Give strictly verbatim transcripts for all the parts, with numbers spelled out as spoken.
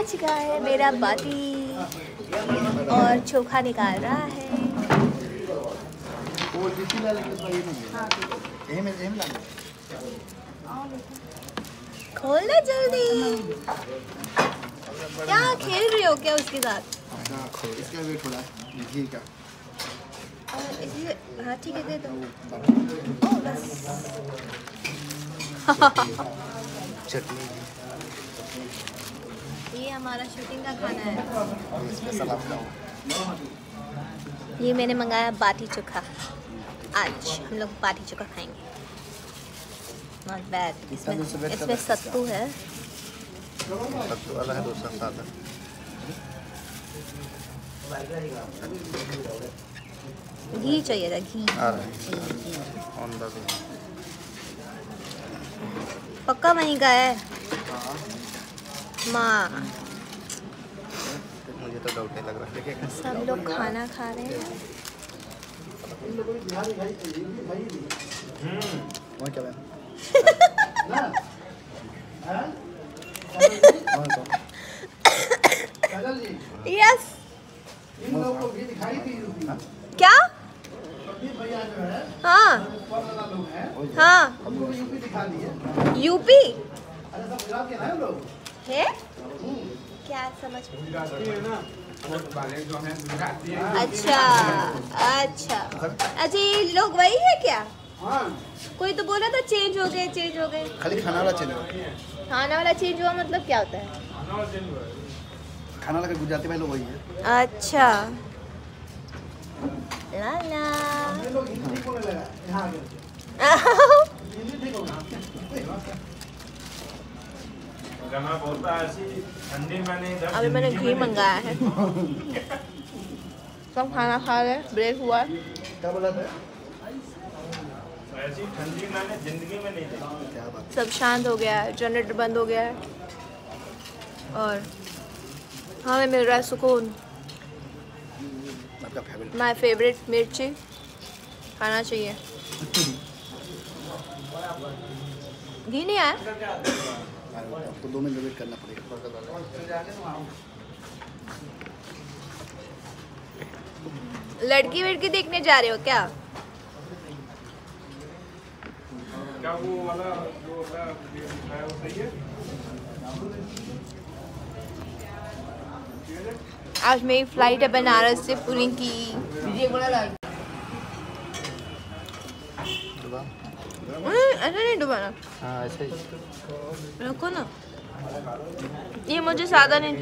आ चुका है मेरा बाती और चोखा निकाल रहा है। खोल दे जल्दी, क्या खेल रही हो क्या उसके साथ? इसका भी थोड़ा ठीक है, हाँ ठीक है दे दो बस। ये हमारा शूटिंग का खाना है। ये मैंने मंगाया बाटी चोखा, आज हम लोग बाटी चोखा खाएंगे। Not bad. इसमें इसमें सत्तू है, सत्तू वाला है, दूसरा सादा। घी चाहिए था, घी पक्का वहीं का है माँ। मुझे तो डाउट लग रहा है। सब लोग खाना खा रहे हैं। यस। क्या? हाँ हाँ यूपी है क्या? समझ में अच्छा अच्छा अच्छा ये लोग वही है क्या? कोई तो बोला था चेंज हो गए, चेंज हो गए। खाली खाना वाला चेंज हुआ। खाना वाला चेंज हुआ मतलब क्या होता है? खाना वाला गुजराती भाई लोग वही है। अच्छा ला ला अभी मैंने घी मंगाया है। सब खाना खा रहे, ब्रेक हुआ। क्या बोला था? ठंडी मैंने जिंदगी में नहीं देखी। सब शांत हो गया है, जनरेटर बंद हो गया है और हमें मिल रहा है सुकून। माय फेवरेट मिर्ची खाना चाहिए। घी नहीं आया तो दो मिनट वेट करना पड़ेगा। लड़की वड़की देखने जा रहे हो क्या? क्या वो वाला जो होता है वो सही है? आज मेरी फ्लाइट है बनारस से पुणे की। ऐसा नहीं डुबाना। हाँ ऐसे ही रखो ना। ये मुझे सादा नहीं।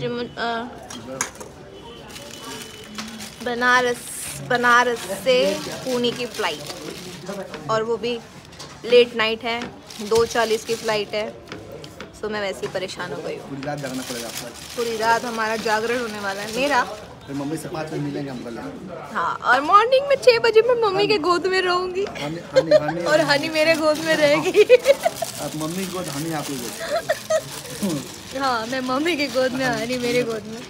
बनारस बनारस से पुणे की फ़्लाइट, और वो भी लेट नाइट है, दो चालीस की फ़्लाइट है। सो मैं वैसे ही परेशान हो गई हूँ। पूरी रात जागना पड़ेगा आपको। पूरी रात हमारा जागरण होने वाला है मेरा। फिर मम्मी से पाँच बजे मिलेंगे हम लोग। हाँ और मॉर्निंग में छः बजे मैं मम्मी के गोद में रहूँगी और हनी मेरे गोद में रहेगी। आप मम्मी की गोद, हनी आपकी गोद। हाँ मैं मम्मी के गोद में, हनी मेरे गोद में।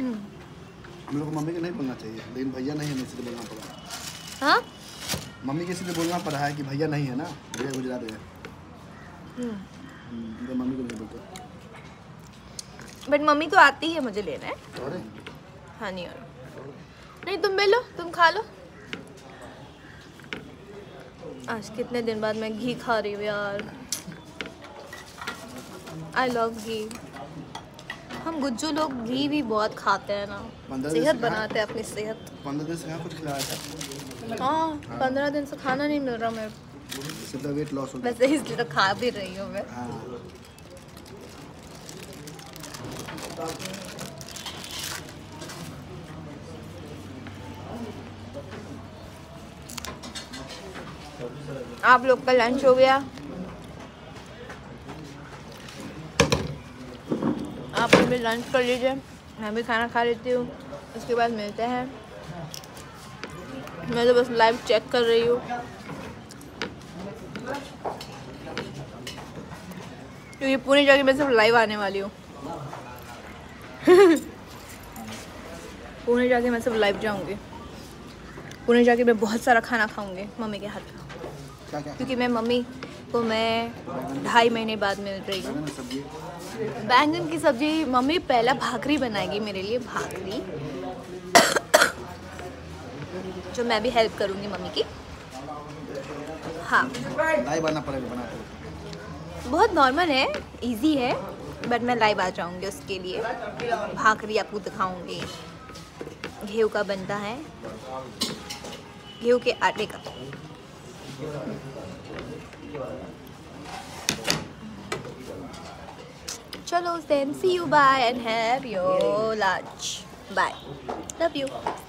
हम लोग को मम्मी के नहीं बोलना चाहिए, लेकिन भैया नहीं है इसलिए बोलना पड़ा। हाँ मम्मी के इसलिए बोलना पड़ा है कि भैया नहीं है ना, भैया गुजरात है। मम्मी को नहीं बोलता, बट मम्मी तो आती है मुझे लेना है। हाँ नहीं और नहीं, तुम ले लो, तुम खा लो। आज कितने दिन बाद मैं घी खा रही हूँ यार। I love ghee. हम गुज्जू लोग घी भी बहुत खाते हैं ना, सेहत बनाते हैं अपनी सेहत। पंद्रह दिन से कुछ खिलाया था। हाँ पंद्रह दिन से खाना नहीं मिल रहा मेरे, वेट लॉस हो। वैसे इसलिए तो खा भी रही हूँ मैं। आप लोग का लंच हो गया? आप लोग भी लंच कर लीजिए, मैं भी खाना खा लेती हूँ। उसके बाद मिलते हैं। मैं तो बस लाइव चेक कर रही हूँ क्योंकि पूरी जगह मैं सिर्फ लाइव आने वाली हूँ। पुणे जाके मैं सब लाइव जाऊंगी। पुणे जाके मैं बहुत सारा खाना खाऊंगी मम्मी के हाथ का, क्योंकि मैं मम्मी को मैं ढाई महीने बाद मिल रही हूँ। बैंगन की सब्जी मम्मी पहला भाकरी बनाएगी मेरे लिए, भाकरी जो मैं भी हेल्प करूँगी मम्मी की। हाँ बनना पड़ेगा, बहुत नॉर्मल है, इजी है, बट मैं लाइव आ जाऊँगी उसके लिए। भाकरी आपको दिखाऊँगी, गेहूँ का बनता है, गेहूँ के आटे का। चलो then see you, bye and have your lunch, bye, love you।